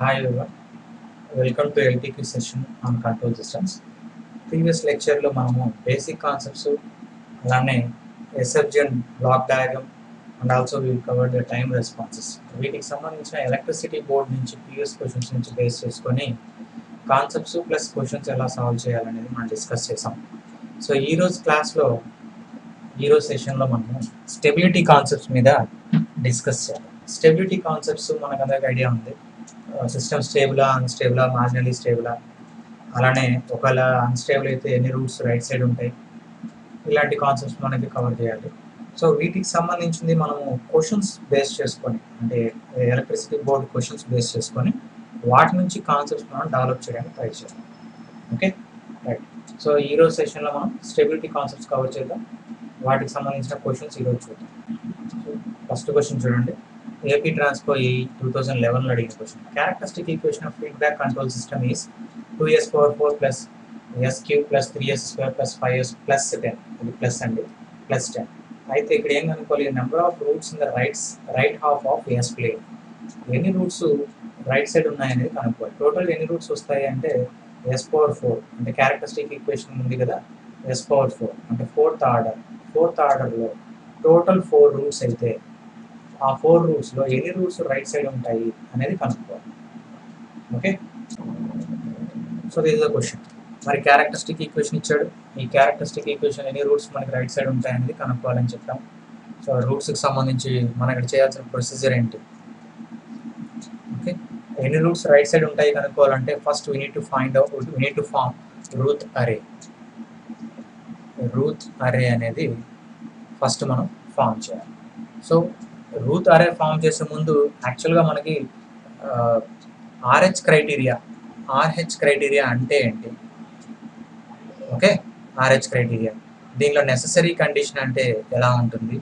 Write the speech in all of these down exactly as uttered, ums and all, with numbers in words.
Hi everyone, welcome to L T Q session on control systems. Previous lecture lo manamu basic concepts alane S F G and block diagram and also we will cover the time responses. Veetiki sambandhinchina electricity board nunchi previous questions nunchi base cheskoni concepts plus questions ela solve cheyalanedi మనం discuss chesam. So ee roju class lo ee roju session lo manamu stability concepts meeda discuss cheyali. Stability concepts manaku andaga idea undi. System స్టేబులా అన్స్టేబులా marginally స్టేబులా, అలానే ఒకవేళ unstable అయితే ఎన్ని roots right side ఉంటాయి, ఇలాంటి కాన్సెప్ట్స్ మనకి కవర్ చేయాలి. సో వీటికి సంబంధించింది మనము క్వశ్చన్స్ బేస్ చేసుకొని, అంటే ఎలక్ట్రిసిటీ బోర్డ్ క్వశ్చన్స్ బేస్ చేసుకొని వాటి నుంచి కాన్సెప్ట్స్ మనం డెవలప్ చేయడానికి ట్రై చేయాలి. Okay right. సో ఈరోజు సెషన్లో మనం స్టెబిలిటీ కాన్సెప్ట్స్ కవర్ చేద్దాం. వాటికి సంబంధించిన క్వశ్చన్స్ ఈరోజు చూద్దాం. ఫస్ట్ క్వశ్చన్ చూడండి, A P Transco twenty eleven అడిగిన question. Characteristic equation of feedback control system is two s power four plus s cube plus three yes square plus five s plus ten. ఇది plus అండి, plus ten. అయితే ఇక్కడ ఏం అనుకోవాలి, number of roots in the rights right half of s plane, ఎన్ని roots right side ఉన్నాయనేది కనుక్కోవాలి. Total ఎన్ని రూట్స్ వస్తాయి అంటే ఎస్ పవర్ ఫోర్, అంటే క్యారెక్టరిస్టిక్ ఈక్వేషన్ ఉంది కదా ఎస్ పవర్ ఫోర్ అంటే ఫోర్త్ ఆర్డర్. ఫోర్త్ ఆర్డర్లో టోటల్ ఫోర్ రూట్స్ అయితే ఆ ఫోర్ రూట్స్లో ఎన్ని రూట్స్ రైట్ సైడ్ ఉంటాయి అనేది కనుక్కోవాలి. Okay, so this is the question. మరి క్యారెక్టరిస్టిక్ ఈక్వేషన్ ఇచ్చాడు, ఈ క్యారెక్టరిస్టిక్ ఈక్వేషన్ ఎన్ని రూట్స్ మనకి రైట్ సైడ్ ఉంటాయి అనేది కనుక్కోవాలని చెప్తాం. సో రూట్స్కి సంబంధించి మనకి చేయాల్సిన ప్రొసీజర్ ఏంటి, ఓకే, ఎన్ని రూట్స్ రైట్ సైడ్ ఉంటాయి కనుక్కోవాలంటే first we need to find out, we need to form Routh array. Routh array అనేది ఫస్ట్ మనం ఫామ్ చేయాలి. సో రూత్ అరే ఫామ్ చేసే ముందు యాక్చువల్గా మనకి ఆర్హెచ్ క్రైటీరియా, ఆర్హెచ్ క్రైటీరియా అంటే ఏంటి, ఓకే, ఆర్హెచ్ క్రైటీరియా దీనిలో నెససరీ కండిషన్ అంటే ఎలా ఉంటుంది,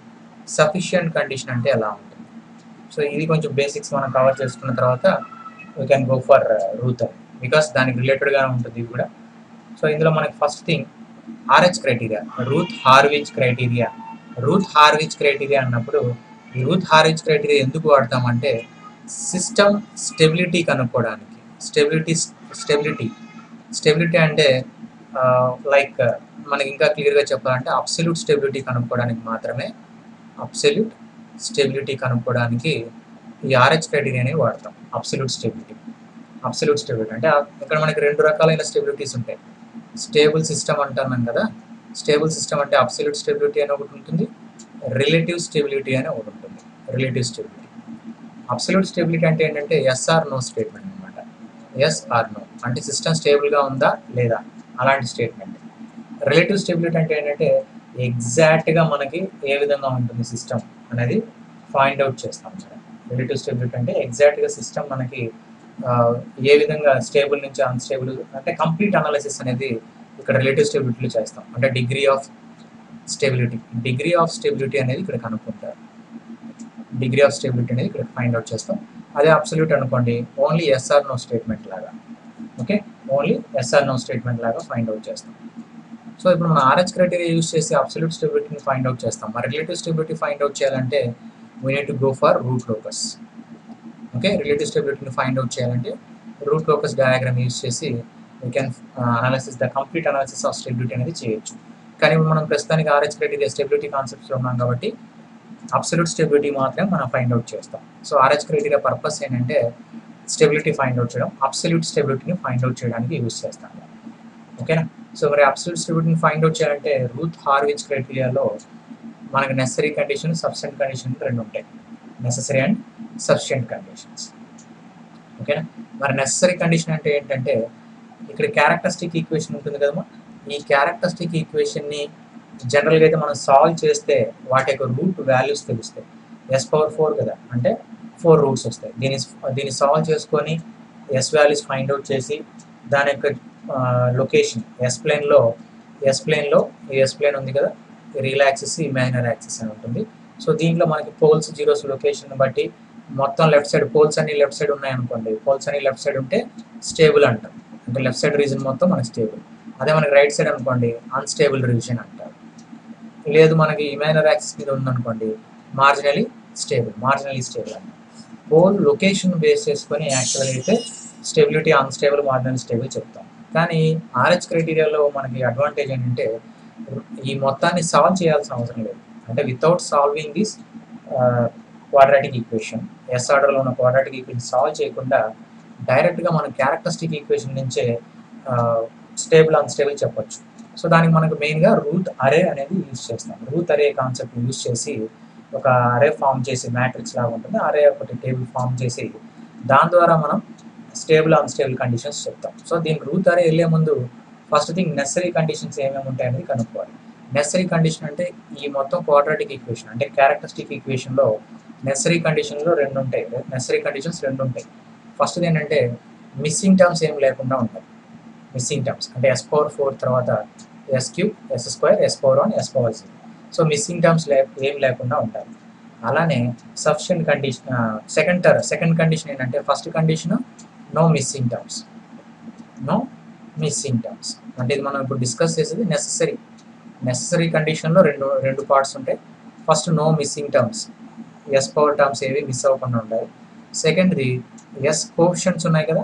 సఫిషియంట్ కండిషన్ అంటే ఎలా ఉంటుంది. సో ఇది కొంచెం బేసిక్స్ మనం కవర్ చేసుకున్న తర్వాత we can go for Routh array, because దానికి రిలేటెడ్గా ఉంటుంది ఇది కూడా. సో ఇందులో మనకి first thing RH criteria, Routh Hurwitz criteria. Routh Hurwitz criteria అన్నప్పుడు ఈ రూత్ హార్విచ్ క్రైటీరియా ఎందుకు వాడతామంటే సిస్టమ్ స్టెబిలిటీ కనుక్కోవడానికి. స్టెబిలిటీ స్టెబిలిటీ స్టెబిలిటీ అంటే లైక్ మనకి ఇంకా క్లియర్గా చెప్పాలంటే అబ్సల్యూట్ స్టెబిలిటీ కనుక్కోవడానికి మాత్రమే, అబ్సల్యూట్ స్టెబిలిటీ కనుక్కోవడానికి ఈ ఆర్హెచ్ క్రైటీరియాని వాడతాం. అబ్సల్యూట్ స్టెబిలిటీ, అబ్సల్యూట్ స్టెబిలిటీ అంటే ఇక్కడ మనకి రెండు రకాలైన స్టెబిలిటీస్ ఉంటాయి. స్టేబుల్ సిస్టమ్ అంటున్నాం కదా, స్టేబుల్ సిస్టమ్ అంటే అబ్సల్యూట్ స్టెబిలిటీ అని ఒకటి ఉంటుంది, రిలేటివ్ స్టెబిలిటీ అని ఒకటి ఉంటుంది. రిలేటివ్ స్టెబిలిటీ, అబ్సల్యూట్ స్టెబిలిటీ అంటే ఏంటంటే ఎస్ ఆర్ నో స్టేట్మెంట్ అనమాట. ఎస్ ఆర్ నో అంటే సిస్టమ్ స్టేబుల్గా ఉందా లేదా అలాంటి స్టేట్మెంట్. రిలేటివ్ స్టెబిలిటీ అంటే ఏంటంటే ఎగ్జాక్ట్గా మనకి ఏ విధంగా ఉంటుంది సిస్టమ్ అనేది ఫైండ్ అవుట్ చేస్తాం అనమాట. రిలేటివ్ స్టెబిలిటీ అంటే ఎగ్జాక్ట్గా సిస్టమ్ మనకి ఏ విధంగా స్టేబుల్ నుంచి అన్స్టేబుల్ అంటే కంప్లీట్ అనాలిసిస్ అనేది ఇక్కడ రిలేటివ్ స్టెబిలిటీలో చేస్తాం. అంటే degree of stability, degree of stability అనేది ఇక్కడ కనుక్కుంటారు. డిగ్రీ ఆఫ్ స్టెబిలిటీ అనేది ఇక్కడ ఫైండ్ అవుట్ చేస్తాం. అదే అబ్సల్యూట్ అనుకోండి ఓన్లీ ఎస్ఆర్ నో స్టేట్మెంట్ లాగా, okay, only yes or no statement లాగా ఫైండ్ అవుట్ చేస్తాం. సో ఇప్పుడు మనం ఆర్హెచ్ క్రైటీరియా యూజ్ చేసి అబ్సల్యూట్ స్టెబిలిటీని ఫైండ్ అవుట్ చేస్తాం. మరి రిలేటివ్ స్టెబిలిటీ ఫైండ్ అవుట్ చేయాలంటే we need to go for root locus. Okay, relative స్టెబిలిటీని ఫైండ్ అవుట్ చేయాలంటే రూట్ లోకస్ డయాగ్రామ్ యూజ్ చేసి we can analysis the complete analysis of stability అనేది చేయొచ్చు. కానీ మనం ప్రస్తుతానికి ఆర్హెచ్ క్రైటీరియా స్టెబిలిటీ కాన్సెప్ట్స్లో ఉన్నాం కాబట్టి అబ్సల్యూట్ స్టెబిలిటీ మాత్రమే మనం ఫైండ్ అవుట్ చేస్తాం. సో ఆర్హెచ్ క్రైటీరియా పర్పస్ ఏంటంటే స్టెబిలిటీ ఫైండ్ అవుట్ చేయడం, అబ్సల్యూట్ స్టెబిలిటీని ఫైండ్ అవుట్ చేయడానికి యూజ్ చేస్తాం. ఓకేనా, సో మరి అబ్సల్యూట్ స్టెబిలిటీని ఫైండ్ అవుట్ చేయాలంటే రూత్ హార్విచ్ క్రైటీరియాలో మనకు నెససరీ కండిషన్, సఫిషియంట్ కండిషన్ రెండు ఉంటాయి. Necessary and sufficient conditions. ఓకేనా, మరి నెససరీ కండిషన్ అంటే ఏంటంటే ఇక్కడ క్యారెక్టరిస్టిక్ ఈక్వేషన్ ఉంటుంది కదమ్మా, ఈ క్యారెక్టరిస్టిక్ ఈక్వేషన్ని జనరల్గా అయితే మనం సాల్వ్ చేస్తే వాటి యొక్క రూట్ వాల్యూస్ తెలుస్తాయి. ఎస్ పవర్ ఫోర్ కదా అంటే ఫోర్ రూట్స్ వస్తాయి. దీని దీన్ని సాల్వ్ చేసుకొని ఎస్ వాల్యూస్ ఫైండ్ అవుట్ చేసి దాని యొక్క లొకేషన్ ఎస్ ప్లేన్లో, ఎస్ ప్లేన్లో ఎస్ ప్లేన్ ఉంది కదా, రియల్ యాక్సిస్, ఇమాజినరీ యాక్సిస్ అని ఉంటుంది. సో దీంట్లో మనకి పోల్స్, జీరోస్ లొకేషన్ బట్టి మొత్తం లెఫ్ట్ సైడ్ పోల్స్ అన్ని లెఫ్ట్ సైడ్ ఉన్నాయనుకోండి, పోల్స్ అన్ని లెఫ్ట్ సైడ్ ఉంటే స్టేబుల్ అంటాం, అంటే లెఫ్ట్ సైడ్ రీజన్ మొత్తం మనకి స్టేబుల్. అదే మనకి రైట్ సైడ్ అనుకోండి అన్స్టేబుల్ రీజియన్ అంటారు. లేదు మనకి ఇమాజినరీ యాక్సిస్ మీద ఉందనుకోండి మార్జినలీ స్టేబుల్, మార్జినలీ స్టేబుల్ అంటారు. ఓన్ లొకేషన్ బేస్ చేసుకొని యాక్చువల్గా అయితే స్టెబిలిటీ అన్స్టేబుల్ మోడల్ స్టేబుల్ చెప్తాం. కానీ ఆర్హెచ్ క్రైటీరియాలో మనకి అడ్వాంటేజ్ ఏంటంటే ఈ మొత్తాన్ని సాల్వ్ చేయాల్సిన అవసరం లేదు. అంటే without solving this quadratic equation, yes ఆర్డర్లో ఉన్న క్వాడ్రాటిక్ ఈక్వేషన్ సాల్వ్ చేయకుండా డైరెక్ట్గా మన క్యారెక్టరిస్టిక్ ఈక్వేషన్ నుంచే స్టేబుల్ అన్స్టేబుల్ చెప్పచ్చు. సో దానికి మనకు మెయిన్గా రూత్ అరే అనేది యూజ్ చేస్తాం. రూత్ అరే కాన్సెప్ట్ యూజ్ చేసి ఒక అరే ఫామ్ చేసి మ్యాట్రిక్స్ లాగా ఉంటుంది, అరే ఒకటి టేబుల్ ఫామ్ చేసి దాని ద్వారా మనం స్టేబుల్ అన్స్టేబుల్ కండిషన్స్ చెప్తాం. సో దీని రూత్ అరే వెళ్ళే ముందు ఫస్ట్ థింగ్ నెసరీ కండిషన్స్ ఏమేమి ఉంటాయనేది కనుక్కోవాలి. నెసరీ కండిషన్ అంటే ఈ మొత్తం క్వాడ్రాటిక్ ఈక్వేషన్ అంటే క్యారెక్టరిస్టిక్ ఈక్వేషన్లో నెసరీ కండిషన్లో రెండు ఉంటాయి నెసరీ కండిషన్స్ రెండు ఉంటాయి. ఫస్ట్ ఏంటంటే మిస్సింగ్ టర్మ్స్ ఏం లేకుండా ఉంటాయి. మిస్సింగ్ టర్మ్స్ అంటే ఎస్ పవర్ ఫోర్ తర్వాత s cube, yes square, yes power one, yes power zero. So missing terms లే ఏం లేకుండా ఉంటాయి. అలానే sufficient condition second term second condition ఏంటంటే first condition no missing terms, no missing terms అంటే ఇది మనం ఇప్పుడు డిస్కస్ చేసేది నెసెసరీ నెసెసరీ కండిషన్లో రెండు రెండు పార్ట్స్ ఉంటాయి. First no missing terms, s power terms ఏవి మిస్ అవ్వకుండా ఉండాలి. సెకండ్ది ఎస్ కోఎఫిషియెంట్స్ ఉన్నాయి కదా,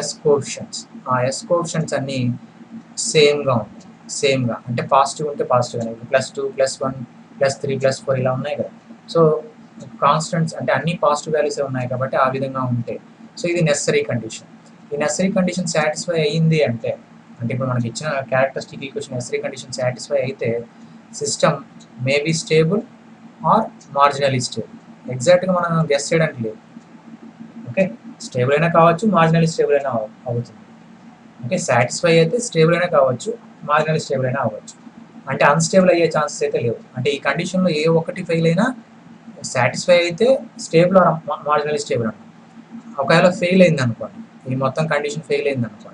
ఎస్ కోఎఫిషియెంట్స్ ఆ ఎస్ కోఎఫిషియెంట్స్ అన్నీ సేమ్గా ఉంటాయి. సేమ్గా అంటే పాజిటివ్ ఉంటే పాజిటివ్ అనేది plus two plus one plus three plus four ఇలా ఉన్నాయి కదా. సో కాన్స్టెంట్స్ అంటే అన్ని పాజిటివ్ వాల్యూసే ఉన్నాయి కాబట్టి ఆ విధంగా ఉంటాయి. సో ఇది నెసరీ కండిషన్. ఈ నెసరీ కండిషన్ సాటిస్ఫై అయ్యింది అంటే అంటే ఇప్పుడు మనకి ఇచ్చిన characteristic equation necessary condition satisfy అయితే system maybe stable or marginally stable. ఎగ్జాక్ట్గా మనం గెస్ చేయడానికి లేదు. ఓకే, స్టేబుల్ అయినా కావచ్చు, మార్జినలీ స్టేబుల్ అయినా అవుతుంది. ఓకే, సాటిస్ఫై అయితే స్టేబుల్ అయినా కావచ్చు, మార్జినలీ స్టేబుల్ అయినా అవ్వచ్చు. అంటే అన్స్టేబుల్ అయ్యే ఛాన్సెస్ అయితే లేవు. అంటే ఈ కండిషన్లో ఏ ఒకటి ఫెయిల్ అయినా సాటిస్ఫై అయితే స్టేబుల్ ఆర్ మార్జినలీ స్టేబుల్ అన్న. ఒకవేళ ఫెయిల్ అయింది అనుకోండి, ఈ మొత్తం కండిషన్ ఫెయిల్ అయింది అనుకోండి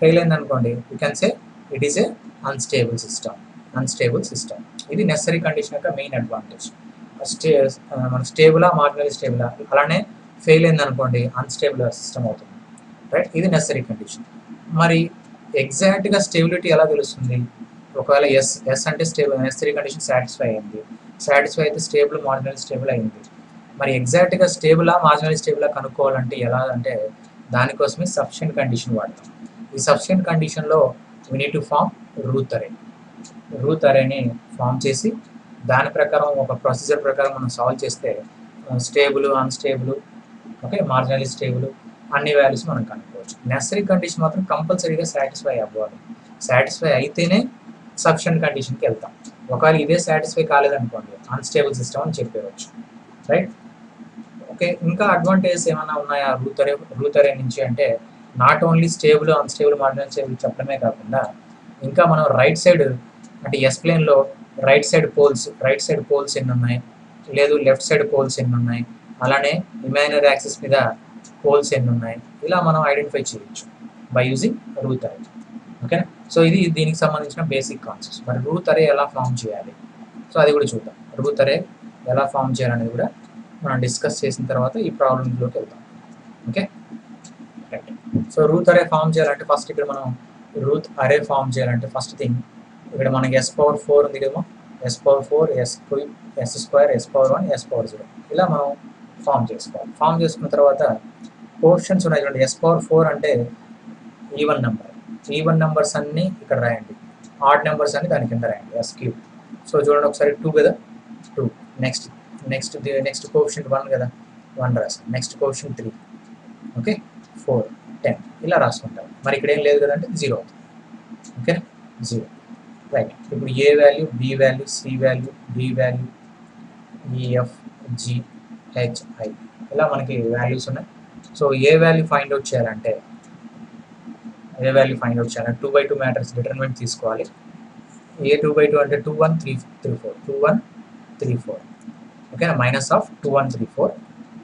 ఫెయిల్ అయింది అనుకోండి you can say it is a unstable system unstable system ఇది నెసరీ కండిషన్ యొక్క మెయిన్ అడ్వాంటేజ్. స్టే మన స్టేబులా మార్జినలీ స్టేబులా, అలానే ఫెయిల్ అయింది అనుకోండి అన్స్టేబుల్ సిస్టమ్ అవుతుంది. రైట్, ఇది నెసరీ కండిషన్. మరి ఎగ్జాక్ట్గా స్టేబిలిటీ ఎలా తెలుస్తుంది? ఒకవేళ ఎస్ ఎస్ అంటే స్టేబుల్, నెసరీ కండిషన్ సాటిస్ఫై అయింది, సాటిస్ఫై అయితే స్టేబుల్ మార్జినలీ స్టేబుల్ అయింది. మరి ఎగ్జాక్ట్గా స్టేబులా మార్జినలీ స్టేబులా కనుక్కోవాలంటే ఎలా అంటే దానికోసమే సఫిషియెంట్ కండిషన్ వాడతాం. ఈ సఫిషియెంట్ కండిషన్లో we need to form Routh array. Routh అరేని ఫామ్ చేసి దాని ప్రకారం ఒక ప్రొసీజర్ ప్రకారం మనం సాల్వ్ చేస్తే stable unstable okay marginally stable అన్ని వాల్యూస్ మనం కనుక్కోవచ్చు. నెసరీ కండిషన్ మాత్రం కంపల్సరీగా సాటిస్ఫై అవ్వాలి. సాటిస్ఫై అయితేనే సఫిషియెంట్ కండిషన్కి వెళ్తాం. ఒకవేళ ఇదే సాటిస్ఫై కాలేదనుకోండి అన్స్టేబుల్ సిస్టమ్ అని చెప్పేవచ్చు. Right, okay. ఇంకా అడ్వాంటేజెస్ ఏమైనా ఉన్నాయా రూత్ అరే రూత్ అరే నుంచి అంటే not only stable unstable marginal stable చెప్పడమే కాకుండా ఇంకా మనం రైట్ సైడ్ అంటే ఎస్ ప్లేన్లో right side poles right side poles ఎన్ని ఉన్నాయి, లేదు లెఫ్ట్ సైడ్ పోల్స్ ఎన్ని ఉన్నాయి, అలానే ఇమాజినరీ యాక్సిస్ మీద పోల్స్ ఎన్ని ఉన్నాయి, ఇలా మనం ఐడెంటిఫై చేయొచ్చు బై యూజింగ్ రూత్ అరే. ఓకేనా? సో ఇది దీనికి సంబంధించిన బేసిక్ కాన్సెప్ట్స్. మరి రూత్ అరే ఎలా ఫామ్ చేయాలి, సో అది కూడా చూద్దాం. రూత్ అరే ఎలా ఫామ్ చేయాలనేది కూడా మనం డిస్కస్ చేసిన తర్వాత ఈ ప్రాబ్లంలోకి వెళ్తాం. Okay, right. So Routh array form చేయాలంటే ఫస్ట్ ఇక్కడ మనం రూత్ అరే ఫామ్ చేయాలంటే ఫస్ట్ థింగ్ ఇక్కడ మనకి ఎస్ పవర్ ఫోర్ ఉంది కదా, yes power four, S cube, yes square, yes power one, yes power zero ఇలా మనం ఫామ్ చేసుకోవాలి. ఫామ్ చేసుకున్న తర్వాత కోఎఫిషియెంట్స్ ఉన్నాయి చూడండి. ఎస్ పవర్ ఫోర్ అంటే ఈవెన్ నెంబర్, ఈవెన్ నెంబర్స్ అన్నీ ఇక్కడ రాయండి, ఆడ్ నెంబర్స్ అన్ని దాని కింద రాయండి ఎస్ క్యూబ్. సో చూడండి ఒకసారి టూ కదా, two. Next next next coefficient one కదా, వన్ రాస్తాం. Next coefficient three, okay, four, ten ఇలా రాసుకుంటాం. మరి ఇక్కడ ఏం లేదు కదంటే జీరో అవుతుంది. ఓకేనా, జీరో. రైట్, ఇప్పుడు A value, B value, C value, D value, E F, G, H, I ఇలా మనకి వాల్యూస్ ఉన్నాయి. సో ఏ వాల్యూ ఫైండ్ అవుట్ చేయాలంటే ఏ వాల్యూ ఫైండ్ అవుట్ చేయాలంటే two by two matrix determinant తీసుకోవాలి. ఏ టూ బై టూ అంటే two one three three four two one three four ఓకేనా, minus of two one three four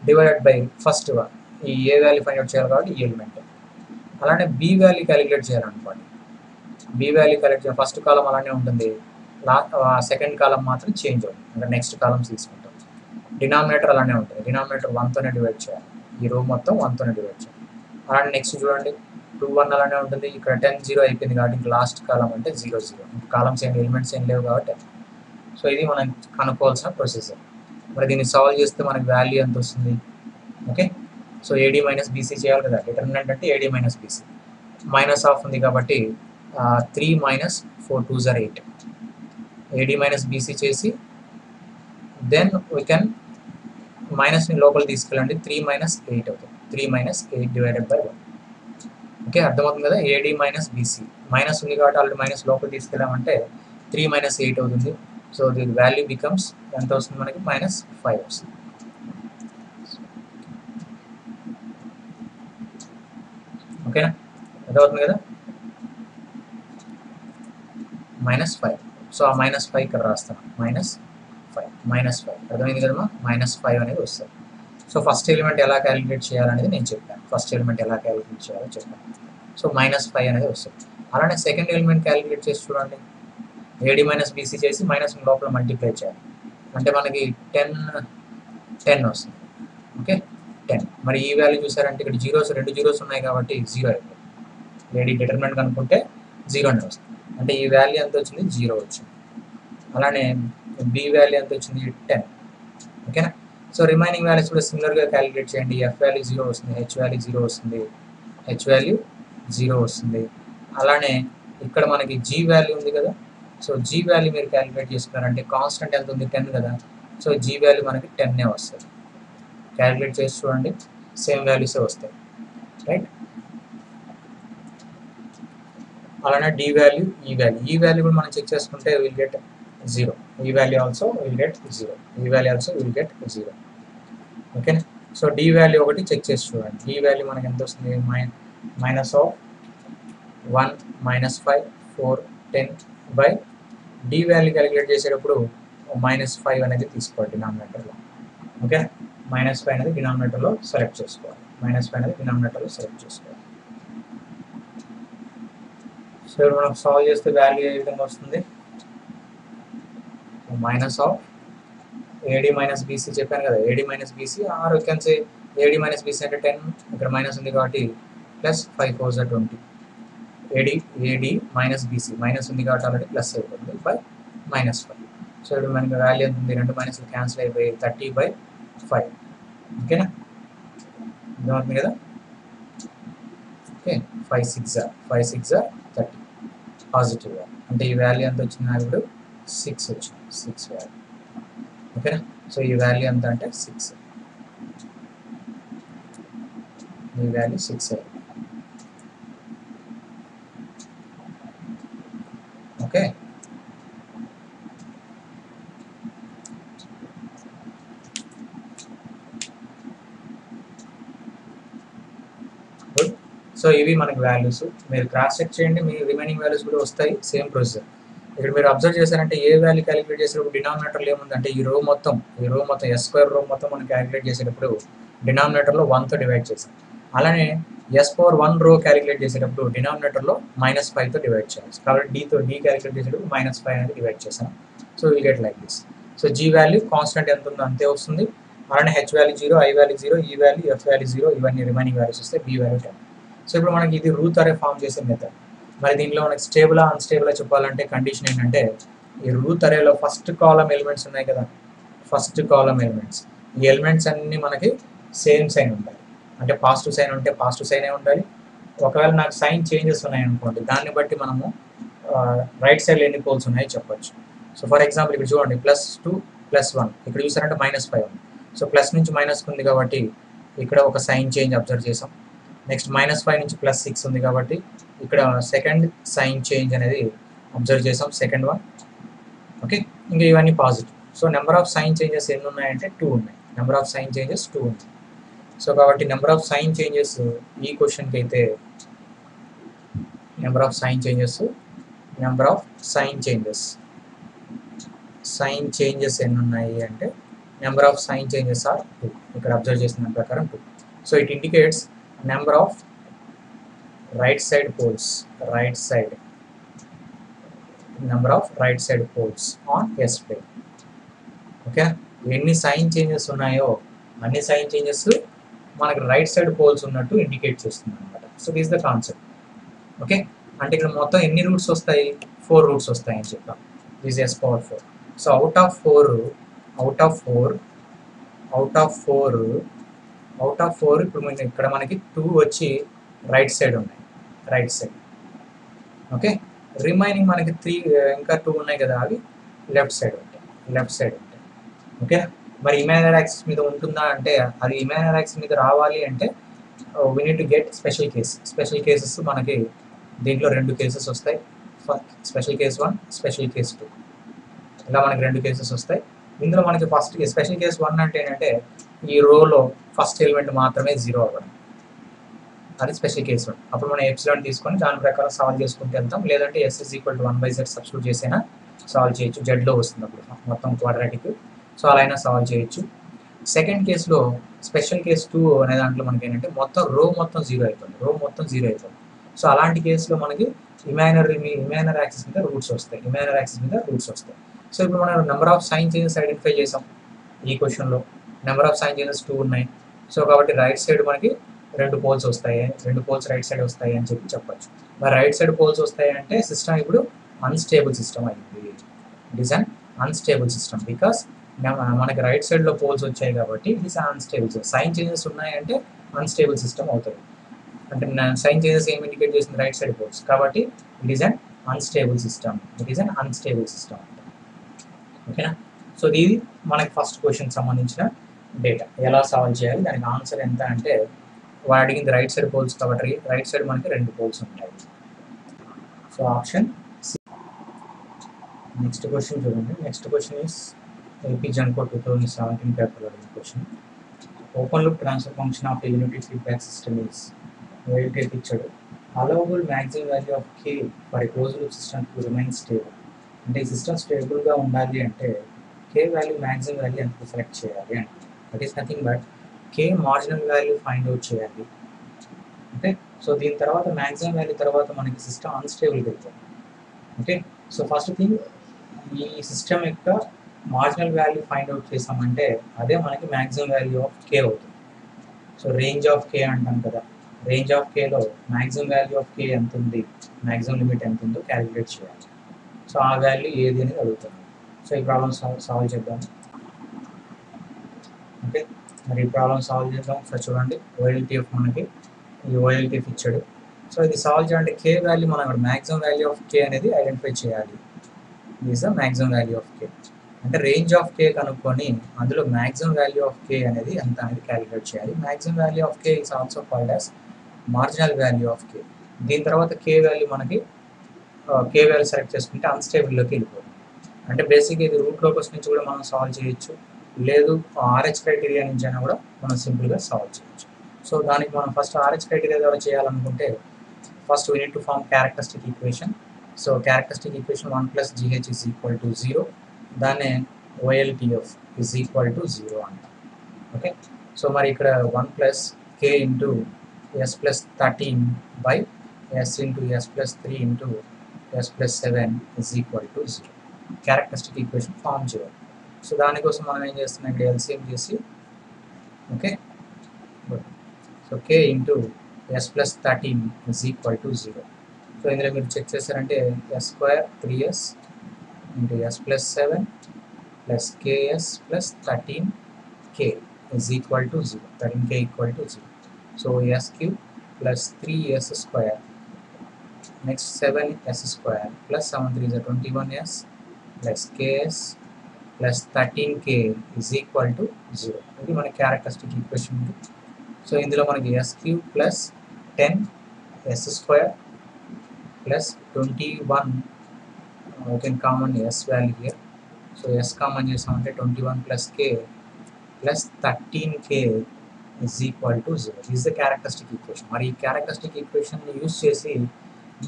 divided by first one. ఈ A value find out చేయాలి కాబట్టి element. అలానే B value calculate చేయాలనుకోండి. B value calculate చేయాలి, first column అలానే ఉంటుంది, లా second column మాత్రం చేంజ్ అవుతుంది. అంటే నెక్స్ట్ కాలం తీసుకుంటాం. డినామినేటర్ అలానే ఉంటుంది, డినామినేటర్ వన్తోనే డివైడ్ చేయాలి, ఈ రో మొత్తం వన్తోనే డివైడ్ చేయాలి. అలానే నెక్స్ట్ చూడండి టూ వన్ అలానే ఉంటుంది. ఇక్కడ టెన్ జీరో అయిపోయింది కాబట్టి లాస్ట్ కాలం అంటే జీరో జీరో కాలమ్స్ ఏం ఎలిమెంట్స్ ఏం లేవు కాబట్టి. సో ఇది మనం కనుక్కోవాల్సిన ప్రొసీజర్. మరి దీన్ని సాల్వ్ చేస్తే మనకి వాల్యూ ఎంత వస్తుంది? Okay so AD minus BC చేయాలి కదా డిటర్మినెంట్ అంటే AD minus BC minus of ఉంది కాబట్టి three minus four twos are eight AD minus BC చేసి దెన్ వి కెన్ మైనస్ ని లోపల తీసుకెళ్ళండి త్రీ మైనస్ ఎయిట్ అవుతుంది three minus eight divided by one okay అర్థమవుతుంది కదా ఏడి మైనస్ బీసీ మైనస్ ఉంది కాబట్టి ఆల్రెడీ మైనస్ లోపల తీసుకెళ్ళామంటే త్రీ మైనస్ ఎయిట్ అవుతుంది సో ది వాల్యూ బికమ్స్ ఎంత వస్తుంది మనకి మైనస్ ఫైవ్ వస్తుంది ओके ना माइनस फाइव सो आ माइनस फाइव कर रास्ता माइनस फाइव माइनस फाइव अर्थम कदम माइनस फाइव अने सो फस्ट एलिमेंट एला क्यालक्युलेट चेयालनेदी नेनु चेप्पानु फस्ट एलिमेंट एला क्यालक्युलेट चेयालो चेप्पानु सो माइनस फाइव अने अलाने सेकंड एलिमेंट क्यालक्युलेट चेसि चूडंडी एडी माइनस बीसी चेसि माइनस लोपल मल्टिप्लाई चेयाली अंटे मनकी टेन टेन वस्तुंदी ओके टेन मरी ई वाल्यू चूसारंटे इक्कड जीरोस रेंडु जीरोस उन्नायि काबट्टी जीरो अयिपोयिंदी रेडी डिटर्मिनेंट अनुकुंटे जीरो नि वस्तुंदी अंटे ई वाल्यू एंत वच्चिंदी जीरो वच्चिंदी अलाने बी वाल्यू एंत वच्चिंदी टेन ओकेना सो रिमेनिंग वाल्यूस कूडा सिमिलर गा क्याल्क्युलेट चेयंडी एफ वाल्यू जीरो वस्तुंदी एच वाल्यू जीरो वस्तुंदी एच वाल्यू जीरो वस्तुंदी अलाने इक्कड मनकी जी वाल्यू उंदी कदा सो जी वाल्यू मीरु क्याल्क्युलेट चेस्तुन्नारंटे कांस्टेंट एंत उंदी टेन कदा सो जी वाल्यू मनकी टेन ने वस्तुंदी कैलकुलेट चेस चूँगी सेम वाल्यूस वस्ताई राइट अलाने D value E value E value मन चेक चेसुकुंटे will get zero E value also will get zero E value also will get zero okay so D value ओकटी check चेस चूँगी ई वाल्यू मनकि एंत वस्तुंदी minus of one minus five four ten by D value calculate चेसेटप्पुडु minus five अनेदी तीसुकोंडि डिनोमिनेटर लो ओके माइनस फाइव అనేది డినామినేటర్ లో సెలెక్ట్ చేసుకోవాలి माइनस फाइव అనేది డినామినేటర్ లో సెలెక్ట్ చేసుకోవాలి సో మనం సాల్వ్ చేస్తే వాల్యూ ఏ విధంగా వస్తుంది minus of AD minus BC చెప్పాను కదా AD minus BC or you can say AD minus BC అంటే टेन ఇక్కడ మైనస్ ఉంది కాబట్టి ప్లస్ फाइव ఫోర్ జా twenty AD AD minus BC minus ఉంది కాబట్టి ఆల్రెడీ ప్లస్ అయిపోతుంది బై మైనస్ फाइव సో ఇక్కడ మనకి వాల్యూ ఎంత ఉంది రెండు మైనస్ క్యాన్సిల్ అయిపోయి थर्टी బై फाइव ओके ना नोट में लेना okay five six are five six are thirty positive है అంటే ఈ వాల్యూ ఎంత వచ్చినా ఇప్పుడు सिक्स వచ్చింది सिक्स వాల్యూ ఓకే ना సో ఈ వాల్యూ ఎంత అంటే सिक्स ఈ వాల్యూ सिक्स है ओके सो इवी मन वाल्यूस क्रॉस चेक चेयंडी रिमेनिंग वाल्यूस वस्ताई सेम प्रोसीजर इक्कड मीरु ऑब्जर्व चेशारंटे ए वाल्यू क्याल्क्युलेट चेसेटप्पुडु डिनोमिनेटर लो एमुंदंटे ई रो मोत्तम ई रो मोत्तम s स्क्वायर रो मोत्तम मनम क्याल्क्युलेट चेसेटप्पुडु डिनोमिनेटर लो वन तो डिवाइड चेसाम अलाने s power one row calculate चेसेटप्पुडु डिनोमिनेटर लो माइनस फाइव तो डिवाइड चेयाలి కాబట్టి d तो d క్యాలిక్యులేట్ చేసేటప్పుడు माइनस फाइव అనేది డివైడ్ చేసాం so we get like this so g value constant ఎంత ఉందో అంతే వస్తుంది అలానే h value zero i value zero e value f value zero ఇవన్నీ రిమైనింగ్ వాల్యూస్ వస్తే b వాల్యూ टेन సో ఇప్పుడు మనకి ఇది రూట్ అర్రే ఫామ్ చేసే మెథడ్ మరి దీనిలో మనకి స్టేబుల్ ఆ అన్‌స్టేబుల్ ఆ చెప్పాలంటే కండిషన్ ఏంటంటే ఈ రూట్ అర్రేలో ఫస్ట్ కాలమ్ ఎలిమెంట్స్ ఉన్నాయి కదా ఫస్ట్ కాలమ్ ఎలిమెంట్స్ ఈ ఎలిమెంట్స్ అన్ని మనకి సేమ్ సైన్ ఉండాలి అంటే పాజిటివ్ సైన్ ఉంటే పాజిటివ్ సైనే ఉండాలి ఒకవేళ నాకు సైన్ చేంజెస్ ఉన్నాయి అనుకోండి దాన్ని బట్టి మనము రైట్ సైడ్ లో ఎన్ని పోల్స్ ఉన్నాయో చెప్పొచ్చు సో ఫర్ ఎగ్జాంపుల్ ఇక్కడ చూడండి ప్లస్ टू ప్లస్ वन ఇక్కడ చూసారంటే माइनस फाइव ఉంది సో ప్లస్ నుంచి మైనస్ ఉంది కాబట్టి ఇక్కడ ఒక సైన్ చేంజ్ అబ్జర్వ్ చేసాం नेक्स्ट माइनस फाइव नीचे प्लस सिक्स उंदी काबट्टी इक्कड़ सेकंड साइन चेंज अनेदी ऑब्जर्व चेसाम सेकंड वन ओके इंका इवन्नी positive so number of sign changes एन्नि उन्नायि अंटे टू उन्नायि number of sign changes two उंदी सो काबट्टी नंबर ऑफ साइन चेंजेस ई क्वेश्चन की अयिते number of sign changes number of sign changes sign changes एन्नि उन्नायि अंटे number of sign changes are two इक्कड़ ऑब्जर्व चेसिन प्रकारम two so it indicates number of right side poles right side number of right side poles on s plane okay any sign changes unayo any sign changes manaku right side poles unnattu indicate chestunnam anamata so this is the concept okay ante ikkada mottham enni roots vastayi four roots vastayi ani cheppam this is s power four so out of 4 out of 4 out of 4 out of four ఇప్పుడు మనం ఇక్కడ మనకి two వచ్చి right side ఉన్నాయి, right side. Okay, remaining మనకి three ఇంకా two ఉన్నాయి కదా, అవి లెఫ్ట్ సైడ్ ఉంటాయి, లెఫ్ట్ సైడ్ ఉంటాయి. ఓకే, మరి ఇమాజినరీ యాక్సిస్ మీద ఉంటుందా అంటే అది ఇమాజినరీ యాక్సిస్ మీద రావాలి అంటే we need to get special case. Special cases మనకి దీంట్లో రెండు కేసెస్ వస్తాయి, special case one special case two ఇలా మనకి రెండు కేసెస్ వస్తాయి. ఇందులో మనకి ఫస్ట్ స్పెషల్ కేస్ వన్ అంటే ఏంటంటే ఈ రోలో ఫస్ట్ ఎలిమెంట్ మాత్రమే జీరో అవ్వడం, అది స్పెషల్ కేస్ వన్. అప్పుడు మనం ఎప్సిలాన్ తీసుకొని దాని ప్రకారం సాల్వ్ చేసుకుంటూ వెళ్తాం, లేదంటే S is equal to one by Z substitute చేసైనా సాల్వ్ చేయొచ్చు. జెడ్లో వస్తుంది అప్పుడు మొత్తం క్వాడ్రాటిక్, సో అలా అయినా సాల్వ్ చేయొచ్చు. సెకండ్ కేసులో స్పెషల్ కేస్ టూ అనే దాంట్లో మనకి ఏంటంటే మొత్తం రో మొత్తం జీరో అవుతుంది, రో మొత్తం జీరో అవుతుంది. సో అలాంటి కేసులో మనకి ఇమాజినరీ ఇమాజినరీ యాక్సిస్ మీద రూట్స్ వస్తాయి, ఇమాజినరీ యాక్సిస్ మీద రూట్స్ వస్తాయి. సో ఇప్పుడు మనం number of sign changes identify చేసాం ఈ క్వశ్చన్లో, number of sign changes two ఉన్నాయి. సో కాబట్టి రైట్ సైడ్ మనకి రెండు పోల్స్ వస్తాయి, రెండు పోల్స్ రైట్ సైడ్ వస్తాయి అని చెప్పి చెప్పచ్చు. మరి రైట్ సైడ్ పోల్స్ వస్తాయి అంటే సిస్టమ్ ఇప్పుడు అన్స్టేబుల్ సిస్టమ్ అయింది, it is un unstable system because మనకి రైట్ సైడ్లో పోల్స్ వచ్చాయి కాబట్టి it is unstable system. Sign changes ఉన్నాయంటే అన్స్టేబుల్ సిస్టమ్ అవుతుంది, అంటే సైన్ చేంజెస్ ఏమి ఇండికేట్ చేసింది రైట్ సైడ్ పోల్స్, కాబట్టి it is un unstable system, it is un unstable system. ఓకేనా, సో ఇది మనకి ఫస్ట్ క్వశ్చన్ సంబంధించిన డేటా ఎలా సాల్వ్ చేయాలి, దానికి ఆన్సర్ ఎంత అంటే వాడు అడిగింది రైట్ సైడ్ పోల్స్ కాబట్టి రైట్ సైడ్ మనకి రెండు పోల్స్ ఉంటాయి. So option C. Next question చూడండి, next question is AP Genco two thousand seventeen పేపర్లో అడిగిన question. Open loop transfer function of unity feedback system is వేల్టేక్ ఇచ్చాడు. Allowable maximum value of K for close loop system to remain stable, అంటే ఈ system స్టేబుల్గా ఉండాలి అంటే కే వాల్యూ మ్యాక్సిమం వాల్యూ ఎంత సెలెక్ట్ చేయాలి అంటే that is nothing but K marginal value find out చేయాలి. ఓకే, సో దీని తర్వాత మ్యాక్సిమం వాల్యూ తర్వాత మనకి సిస్టమ్ అన్స్టేబుల్గా వెళ్తుంది. ఓకే, సో ఫస్ట్ థింగ్ ఈ సిస్టమ్ యొక్క మార్జినల్ వాల్యూ ఫైండ్ అవుట్ చేసామంటే అదే మనకి మ్యాక్సిమం వాల్యూ ఆఫ్ కే అవుతుంది. సో రేంజ్ ఆఫ్ కే అంటాం కదా, రేంజ్ ఆఫ్ కేలో మ్యాక్సిమం వాల్యూ ఆఫ్ కే ఎంత ఉంది, మ్యాక్సిమం లిమిట్ ఎంత ఉందో క్యాలిక్యులేట్ చేయాలి. సో ఆ వాల్యూ ఏది అనేది అడుగుతాను. సో ఈ ప్రాబ్లం సాల్వ్ సాల్వ్ చేద్దాం. ఓకే, మరి ఈ ప్రాబ్లం సాల్వ్ చేద్దాం. ఒకసారి చూడండి, ఓఎల్టీఎఫ్ మనకి ఈ ఓఎల్టీఎఫ్ ఇచ్చాడు. సో ఇది సాల్వ్ చేయాలంటే కే వాల్యూ మనం ఇక్కడ మ్యాక్సిమం వాల్యూ ఆఫ్ కే అనేది ఐడెంటిఫై చేయాలి. Is the maximum value of K అంటే రేంజ్ ఆఫ్ కే కనుక్కొని అందులో మ్యాక్సిమం వాల్యూ ఆఫ్ కే అనేది ఎంత అనేది క్యాలిక్యులేట్ చేయాలి. Maximum value of K is also called as marginal value of K. దీని తర్వాత కే వాల్యూ మనకి కే వాల్యూ సెలెక్ట్ చేసుకుంటే అన్స్టేబుల్లోకి వెళ్ళిపోతుంది. అంటే బేసిక్గా ఇది రూట్ లోకస్ నుంచి కూడా మనం సాల్వ్ చేయొచ్చు, లేదు ఆర్హెచ్ క్రైటీరియా నుంచి అయినా కూడా మనం సింపుల్గా సాల్వ్ చేయొచ్చు. సో దానికి మనం ఫస్ట్ ఆర్హెచ్ క్రైటీరియా ద్వారా చేయాలనుకుంటే first we need to form characteristic equation. So characteristic equation one plus GH is equal to zero, దాన్నే OLTF is equal to zero అంటాం. ఓకే, సో మరి ఇక్కడ one plus K into S plus thirteen by S into S plus three into S plus seven is equal to zero characteristic equation form చేయాలి. So దానికోసం మనం ఏం చేస్తున్నాం ఇక్కడ LCM చేసి. Okay, so K into S plus thirteen is equal to zero. So ఇందులో మీరు check చేశారంటే S square three S into S plus seven plus KS plus thirteen K is equal to zero, thirteen K equal to zero. So S cube plus three yes square next seven S square plus seven three జర్ twenty one S plus KS plus thirteen K is equal to zero. ఇది మన characteristic equation. So ఇందులో మనకి S cube plus ten yes square plus twenty one you can common S value here. So S common చేసామంటే twenty one plus K plus thirteen K is equal to zero. Is the characteristic equation. మరి ఈ characteristic ఈక్వేషన్ని use చేసి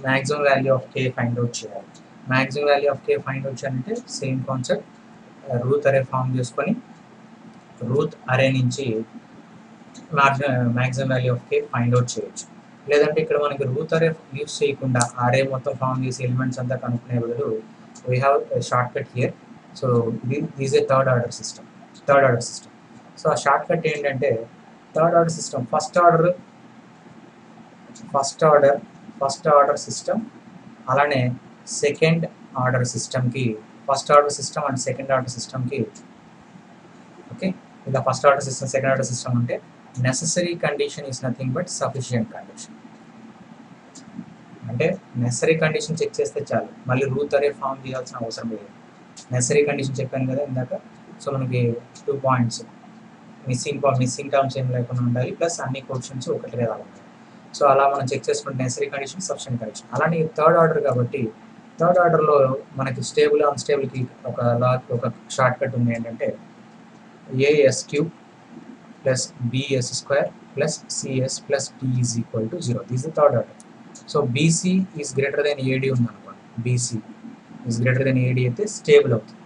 maximum value of K find out చేయాలి. Maximum value of K find out చేయాలంటే same concept Routh array form చేసుకొని Routh array నుంచి marginal maximum value of K find out చేయొచ్చు. లేదంటే ఇక్కడ మనకి రూత్ అరే యూజ్ చేయకుండా అరే మొత్తం ఫామ్ చేసి ఎలిమెంట్స్ అంతా కనుక్కునే బదులు we have short cut here. So this a third order system, third order system. So ఆ షార్ట్ కట్ ఏంటంటే third order system first order first order first order system అలానే సెకండ్ ఆర్డర్ సిస్టమ్కి first order system and second order సిస్టమ్కి okay ఇలా first order system second order system అంటే necessary condition is nothing but sufficient condition. అంటే necessary condition check చేస్తే చాలు, మళ్ళీ Ruth array form చేయాల్సిన అవసరం లేదు. నెసరీ కండిషన్ చెప్పాను కదా ఇందాక. సో మనకి two points missing missing terms ఏం లేకుండా ఉండాలి, ప్లస్ అన్ని క్వశ్చన్స్ ఒకటే రావాలి. సో అలా మనం చెక్ చేసుకుంటే నెసరీ కండిషన్, సఫిషియెంట్ కండిషన్. అలానే థర్డ్ ఆర్డర్ కాబట్టి థర్డ్ ఆర్డర్లో మనకి స్టేబుల్ అన్స్టేబుల్కి ఒక లా ఒక షార్ట్ కట్ ఉంది. ఏంటంటే AS cube plus BS square plus CS plus D is equal to zero. This is third order. So BC is greater than AD ఉందనుకోండి. BC is greater than AD అయితే stable అవుతుంది,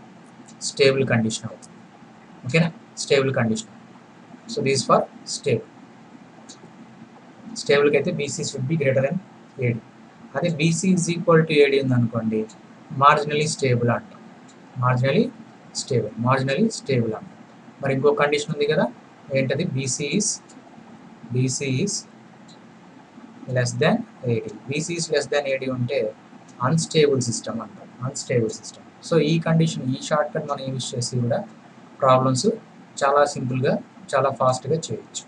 stable condition అవుతుంది. ఓకేనా, stable condition. So this for stable. స్టేబుల్కి అయితే BC should be greater than AD. అదే BC is equal to AD ఉందనుకోండి, marginally stable అంటాం. మార్జినలీ స్టేబుల్, మార్జినలీ స్టేబుల్ అంటాం. మరి ఇంకో కండిషన్ ఉంది కదా, ఏంటది? BC is BC is less than AD. BC is less than AD ఉంటే అన్స్టేబుల్ సిస్టమ్ అంటాం, అన్స్టేబుల్ సిస్టమ్. సో ఈ కండిషన్, ఈ షార్ట్ కట్ మనం యూజ్ చేసి కూడా ప్రాబ్లమ్స్ చాలా సింపుల్గా చాలా ఫాస్ట్గా చేయొచ్చు.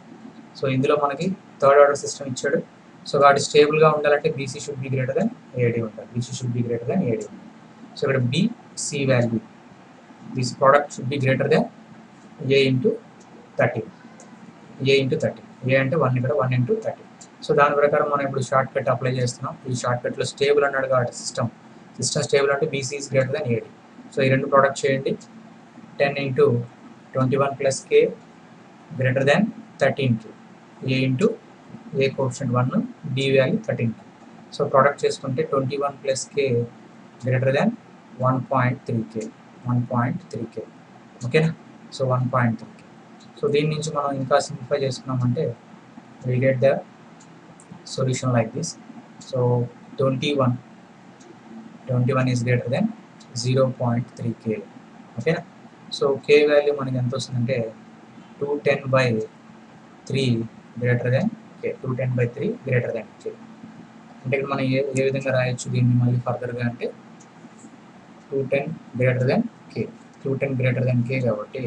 సో ఇందులో మనకి థర్డ్ ఆర్డర్ సిస్టమ్ ఇచ్చాడు. సో వాటి స్టేబుల్గా ఉండాలంటే BC should be greater than AD ఉంటుంది. BC should be greater than AD ఉంటుంది. సో ఇక్కడ BC value, this product should be greater than A into thirty. A into thirty, A అంటే one, ఇక్కడ one into thirty. So దాని ప్రకారం మనం ఇప్పుడు short cut apply చేస్తున్నాం. ఈ షార్ట్ కట్లో స్టేబుల్ అన్నాడు కాబట్టి సిస్టమ్ సిస్టమ్ స్టేబుల్ అంటే BC is greater than AD. So ఈ రెండు ప్రోడక్ట్ చేయండి. Ten into twenty one plus K greater than thirteen K. A into A coefficient one, B value thirteen. So product చేసుకుంటే twenty one plus K greater than one point three K, one point three K. ఓకేనా, so one point three K. So దీని నుంచి మనం ఇంకా simplify చేసుకున్నామంటే we get the solution like this. So twenty one twenty one is greater than zero point three K. ఓకేనా, so K value మనకి ఎంత వస్తుందంటే two ten by three greater than K. Two ten by three greater than K అంటే ఇక్కడ మనం ఏ ఏ విధంగా రాయొచ్చు దీన్ని మళ్ళీ ఫర్దర్గా అంటే two ten greater than K. Two ten greater than K కాబట్టి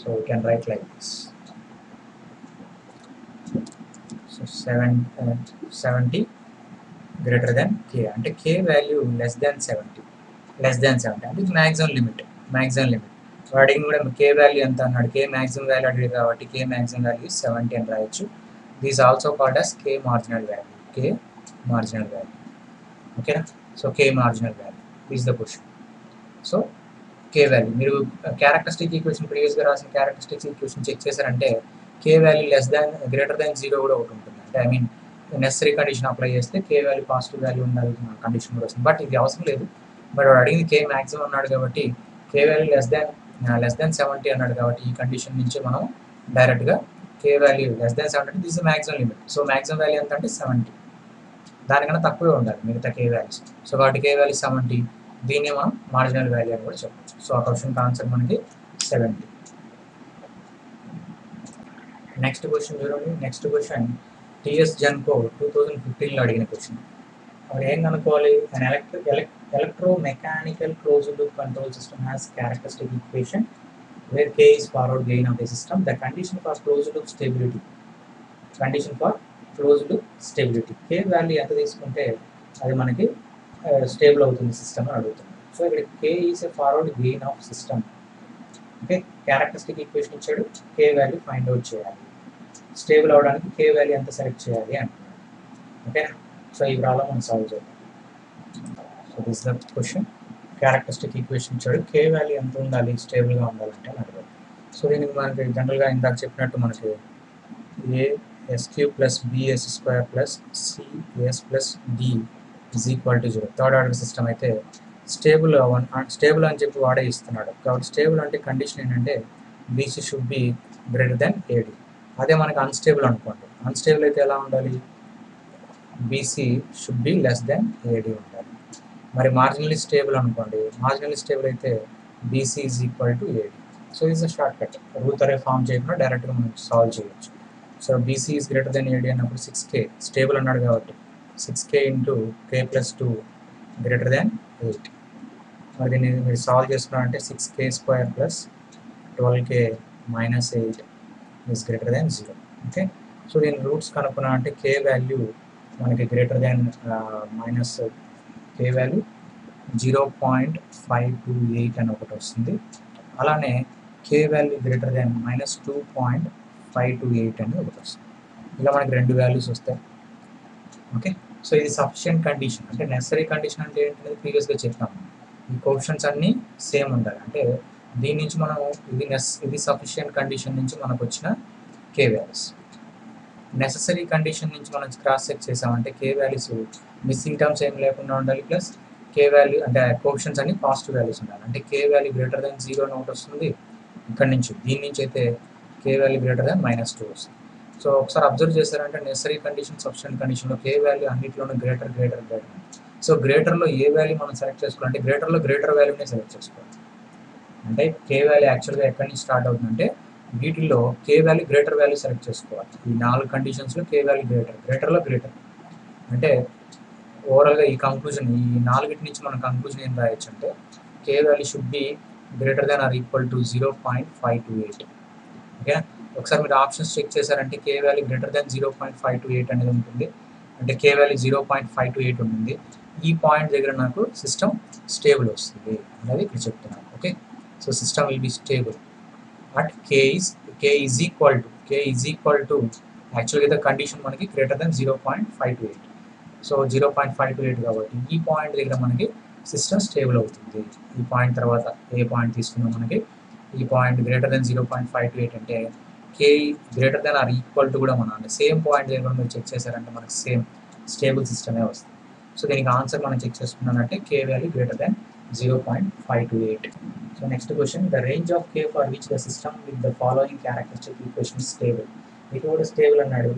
so you can write like this. So seven seventy greater than K అంటే K value less than seventy. Less than seventy అంటే మ్యాక్సిమం లిమిట్, మ్యాక్సిమం లిమిట్. వాడికి కూడా కే value ఎంత అన్నాడు, కే maximum value అడిగి కాబట్టి కే maximum value seventy అని రాయొచ్చు. These also called as K marginal value, K marginal value. ఓకేనా, so K marginal value is the question. So K value మీరు క్యారెక్టరిస్టిక్ ఈక్వేషన్ ప్రీవియస్గా రాసిన క్యారెక్టరిస్టిక్స్ ఈక్వేషన్ చెక్ చేశారంటే K value less than greater than zero కూడా ఒకటి ఉంటుంది. అంటే I mean necessary condition apply చేస్తే కే వాల్యూ పాజిటివ్ వాల్యూ ఉండాలి కండిషన్ కూడా వస్తుంది. బట్ ఇది అవసరం లేదు. బట్ వాడు అడిగింది కే మ్యాక్సిమం అన్నాడు కాబట్టి K value less than less than seventy అన్నాడు కాబట్టి ఈ కండిషన్ నుంచి మనం డైరెక్ట్గా K value less than seventy అంటే this maximum limit. So maximum value ఎంత అంటే సెవెంటీ, దానికన్నా తక్కువే ఉండాలి మిగతా కే వాల్యూస్. సో కాబట్టి కే వాల్యూ సెవెంటీ, దీన్నే మనం మార్జినల్ వాల్యూ అని కూడా చెప్పచ్చు. సో ఆ క్వశ్చన్కి ఆన్సర్ మనకి సెవెంటీ. నెక్స్ట్ క్వశ్చన్ చూడండి. Next question TS GENCO two thousand ఫిఫ్టీన్లో అడిగిన క్వశ్చన్. అప్పుడు ఏం అనుకోవాలి? అన్ ఎలక్ట్రిక్ ఎలక్ electromechanical closed loop control system has characteristic equation where K is forward gain of the system. The condition for closed loop stability, condition for closed loop stability, K value ఎంత తీసుకుంటే అది మనకి stable అవుతుంది system అని అడుగుతుంది. So ఇక్కడ K is a forward gain of system. Okay, characteristic equation ఇచ్చాడు, K value find out చేయాలి. స్టేబుల్ అవడానికి K వాల్యూ ఎంత సెలెక్ట్ చేయాలి అంటున్నాడు. ఓకేనా, సో ఈ ప్రాబ్లం మనం సాల్వ్ చేయాలి. So this is the question. Characteristic equation ఇచ్చాడు, K వాల్యూ ఎంత ఉండాలి స్టేబుల్గా ఉండాలంటే అని అడగాలి. సో దీనికి మనకి జనరల్గా ఇందాక చెప్పినట్టు మనకి AS cube plus BS square plus CS plus D is equal to zero. Third order system అయితే స్టేబుల్ వన్ స్టేబుల్ అని చెప్పి వాడే ఇస్తున్నాడు. కాబట్టి స్టేబుల్ అంటే కండిషన్ ఏంటంటే BC should be greater than AD. అదే మనకి అన్స్టేబుల్ అనుకోండి, అన్స్టేబుల్ అయితే ఎలా ఉండాలి? BC should be less than AD ఉండాలి. మరి మార్జినలీ స్టేబుల్ అనుకోండి, మార్జినలీ స్టేబుల్ అయితే BC is equal to AD. So is a short cut, Routh array form చేయకుండా డైరెక్ట్గా మనం సాల్వ్ చేయొచ్చు. So BC is greater than AD అన్నప్పుడు సిక్స్ కే స్టేబుల్ అన్నాడు కాబట్టి six K into K plus two greater than eight. మరి దీన్ని మీరు సాల్వ్ చేసుకున్నారంటే six K square plus twelve K minus eight is greater than zero. Okay, so in roots kanukunante k value manaki greater than uh, minus k value zero point five two eight అని ఒకటి వస్తుంది. అలానే k value greater than minus two point five two eight అని ఒకటి వస్తుంది. ఇలా మనకి రెండు వాల్యూస్ వస్తాయి. ఓకే, సో ఇది సఫిషియెంట్ కండిషన్. అంటే నెసరీ కండిషన్ అంటే ఏంటనేది ప్రీవియస్గా చెప్పాము. ఈ కోఎఫిషియెంట్స్ అన్నీ సేమ్ ఉండాలి. అంటే దీని నుంచి మనం ఇది నెస్ ఇది సఫిషియెంట్ కండిషన్ నుంచి మనకు వచ్చిన k వాల్యూస్. నెససరీ కండిషన్ నుంచి మనం క్రాస్ చెక్ చేసామంటే k వాల్యూస్ మిస్సింగ్ టర్మ్స్ ఏం లేకుండా ఉండాలి. ప్లస్ k వాల్యూ అంటే కోఎఫిషియెంట్స్ అన్ని పాజిటివ్ వాల్యూస్ ఉండాలి. అంటే k value greater than zero అని ఒకటి వస్తుంది. ఇక్కడ నుంచి దీని నుంచి అయితే k value greater than minus two వస్తుంది. సో ఒకసారి అబ్జర్వ్ చేశారంటే నెసరీ కండిషన్ సఫిషియెంట్ కండిషన్లో k వాల్యూ అన్నింటిలోనూ గ్రేటర్ గ్రేటర్ గ్రేటర్. సో గ్రేటర్లో ఏ వాల్యూ మనం సెలెక్ట్ చేసుకోవాలంటే గ్రేటర్లో గ్రేటర్ వాల్యూనే సెలెక్ట్ చేసుకోవాలి. అంటే k వాల్యూ యాక్చువల్గా ఎక్కడి నుంచి స్టార్ట్ అవుతుందంటే వీటిల్లో k value greater value select చేసుకోవాలి. ఈ నాలుగు కండిషన్స్లో k వాల్యూ గ్రేటర్ గ్రేటర్లో గ్రేటర్. అంటే ఓవరాల్గా ఈ కంక్లూజన్ ఈ నాలుగిటి నుంచి మనం కంక్లూజన్ ఏం రాయొచ్చు అంటే k value should be greater than or equal to zero point five two eight. Okay, ఒకసారి మీరు ఆప్షన్స్ చెక్ చేశారంటే k value greater than zero point five two eight అనేది ఉంటుంది. అంటే k value zero point five two eight ఉంటుంది. ఈ point దగ్గర నాకు సిస్టమ్ స్టేబుల్ వస్తుంది అనేది ఇక్కడ చెప్తున్నాను. Okay, so system will be stable at k is k is equal to k is equal to actually the condition manaki greater than zero point five two eight. so zero point five two eight kabatti ee point degra manaki system stable avutundi. ee point tarvata a point istunna manaki ee point greater than zero point five two eight ante k greater than or equal to kuda manane same point degra manu check chesarante manaki same stable system e vastundi. so deeniki answer manu check chestunnanante k value greater than zero point five two eight. So next question, the range of k for which the system with the following characteristic equation is stable. It is stable annadu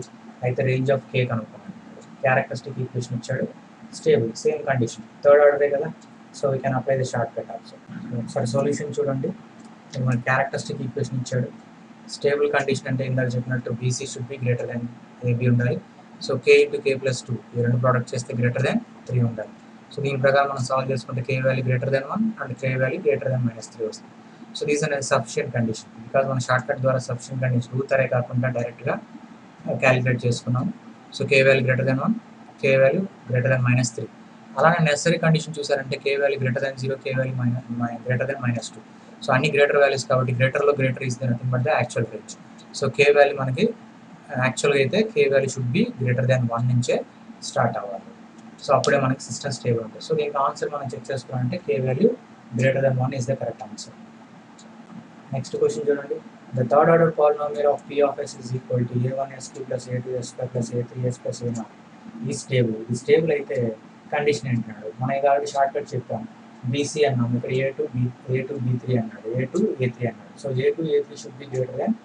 aithe range of k kanukunna characteristic equation ichadu stable same condition third order e kada. So we can apply the shortcut also. So solution chudandi mana characteristic equation ichadu stable condition ante inda cheppinattu bc should be greater than ab undali. So k into k plus two ee rendu product chesthe greater than three undali. So దీని ప్రకారం మనం solve చేసుకుంటే k value greater than one and k value greater than minus three వస్తుంది. So these అనేది sufficient condition. Because మనం short cut ద్వారా sufficient condition Routh array కాకుండా డైరెక్ట్గా క్యాలిక్యులేట్ చేసుకున్నాం. So k value greater than one k value greater than minus three. అలానే necessary condition చూసారంటే k value greater than zero k value minus greater than minus two. So అన్ని greater values కాబట్టి గ్రేటర్లో greater is then nothing but the actual range. So k value మనకి యాక్చువల్గా అయితే k value should be greater than one నుంచే start అవ్వాలి. So అప్పుడే మనకి సిస్టమ్ స్టేబుల్ ఉంటుంది. సో దీనికి ఆన్సర్ మనం చెక్ చేసుకోవాలంటే k value greater than one is the correct answer. Next question చూడండి, the third order polynomial of p of s is equal to a one s two plus a two s plus a three s plus a zero ఈ stable. ఇది stable అయితే condition అంటున్నాడు. మనం కాబట్టి short cut చెప్తాం bc అన్నాము. ఇక్కడ a two b a two b three అన్నాడు, a two a three అన్నాడు. So a two a three should be greater than